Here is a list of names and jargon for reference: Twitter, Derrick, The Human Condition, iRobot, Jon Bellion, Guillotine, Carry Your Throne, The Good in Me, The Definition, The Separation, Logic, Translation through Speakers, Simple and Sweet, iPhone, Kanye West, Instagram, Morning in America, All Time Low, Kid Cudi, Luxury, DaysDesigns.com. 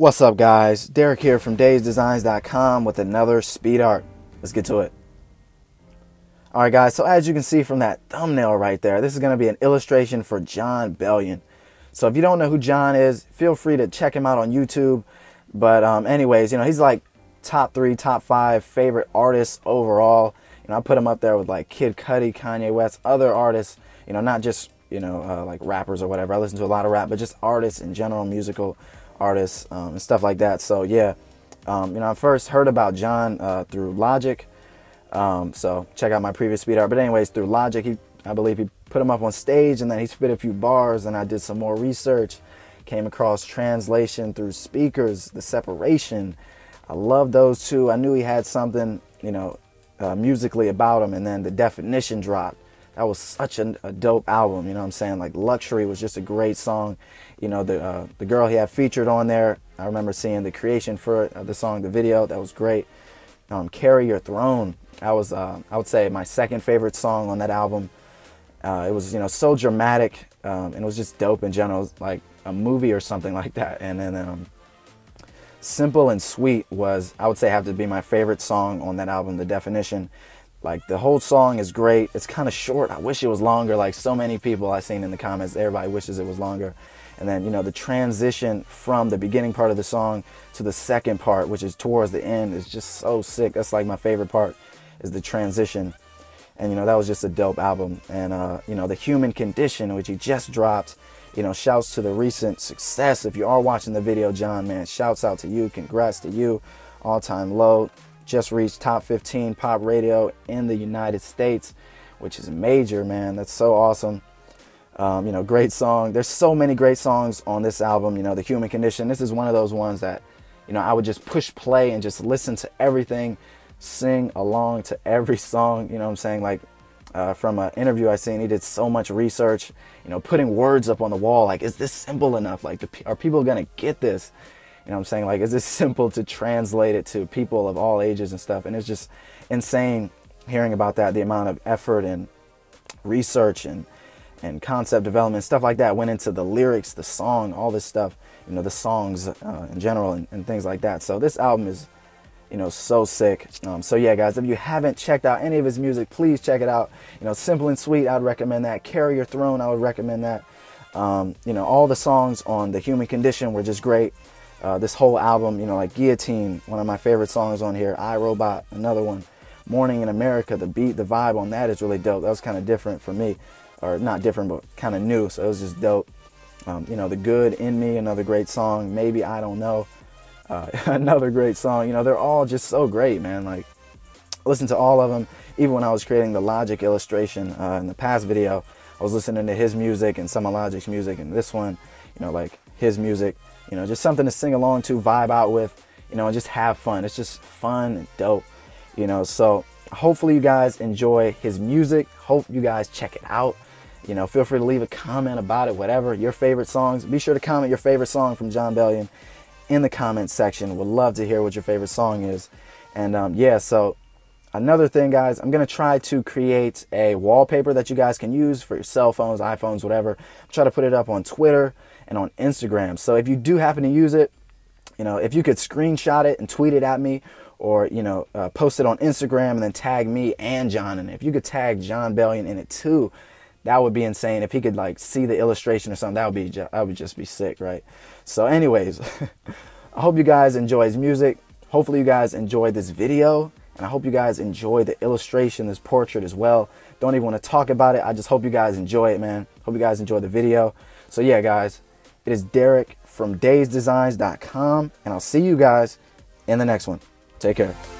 What's up, guys? Derek here from DaysDesigns.com with another speed art. Let's get to it. All right, guys, so as you can see from that thumbnail right there, this is going to be an illustration for Jon Bellion. So if you don't know who Jon is, feel free to check him out on YouTube. But anyways, you know, he's like top three, top five favorite artists overall. You know, I put him up there with like Kid Cudi, Kanye West, other artists, you know, not just, you know, like rappers or whatever. I listen to a lot of rap, but just artists in general, musical artists and stuff like that. So yeah, you know, I first heard about Jon through Logic, so check out my previous speed art. But anyways, through Logic, I believe he put him up on stage, and then he spit a few bars, and I did some more research, came across Translation Through Speakers, The Separation. I love those two. I knew he had something, you know, musically about him. And then The Definition dropped. That was such a dope album, you know what I'm saying? Like, Luxury was just a great song. You know, the girl he had featured on there, I remember seeing the creation for the song, the video, that was great. Carry Your Throne, that was, I would say, my second favorite song on that album. It was, you know, so dramatic, and it was just dope in general. It was like a movie or something like that. And then Simple and Sweet was, I would say, have to be my favorite song on that album, The Definition. Like, the whole song is great. It's kind of short. I wish it was longer. Like, so many people I've seen in the comments, everybody wishes it was longer. And then, you know, the transition from the beginning part of the song to the second part, which is towards the end, is just so sick. That's like my favorite part, is the transition. And, you know, that was just a dope album. And, you know, The Human Condition, which he just dropped, you know, shouts to the recent success. If you are watching the video, Jon, man, shouts out to you. Congrats to you. All Time Low just reached top 15 pop radio in the United States, which is major, man. That's so awesome. You know, great song. There's so many great songs on this album. You know, The Human Condition, this is one of those ones that, you know, I would just push play and just listen to everything, sing along to every song. You know what I'm saying? Like, from an interview I seen, he did so much research, you know, putting words up on the wall. Like, is this simple enough? Like, are people gonna get this? You know what I'm saying? Like, is this simple to translate it to people of all ages and stuff? And it's just insane hearing about that, the amount of effort and research and concept development, stuff like that went into the lyrics, the song, all this stuff, you know, the songs in general and things like that. So this album is, you know, so sick. So yeah, guys, if you haven't checked out any of his music, please check it out. You know, Simple and Sweet, I would recommend that. Carry Your Throne, I would recommend that. You know, all the songs on The Human Condition were just great. This whole album, you know, like Guillotine, one of my favorite songs on here, iRobot, another one, Morning in America, the beat, the vibe on that is really dope. That was kind of different for me, or not different, but kind of new, so it was just dope. You know, The Good in Me, another great song, Maybe, I Don't Know, another great song. You know, they're all just so great, man. Like, listen to all of them. Even when I was creating the Logic illustration in the past video, I was listening to his music and some of Logic's music, and this one, you know, like his music, you know, just something to sing along to, vibe out with, you know, and just have fun. It's just fun and dope, you know. So hopefully you guys enjoy his music. Hope you guys check it out. You know, feel free to leave a comment about it, whatever, your favorite songs. Be sure to comment your favorite song from Jon Bellion in the comment section. Would love to hear what your favorite song is. And yeah, so another thing, guys, I'm going to try to create a wallpaper that you guys can use for your cell phones, iPhones, whatever. Try to put it up on Twitter and on Instagram. So if you do happen to use it, you know, if you could screenshot it and tweet it at me, or, you know, post it on Instagram and then tag me and Jon in it. If you could tag Jon Bellion in it too, that would be insane. If he could, like, see the illustration or something, that would just be sick, right? So anyways, I hope you guys enjoy his music. Hopefully you guys enjoyed this video. And I hope you guys enjoy the illustration, this portrait as well. Don't even want to talk about it. I just hope you guys enjoy it, man. Hope you guys enjoy the video. So yeah, guys, it is Derek from DaysDesigns.com, and I'll see you guys in the next one. Take care.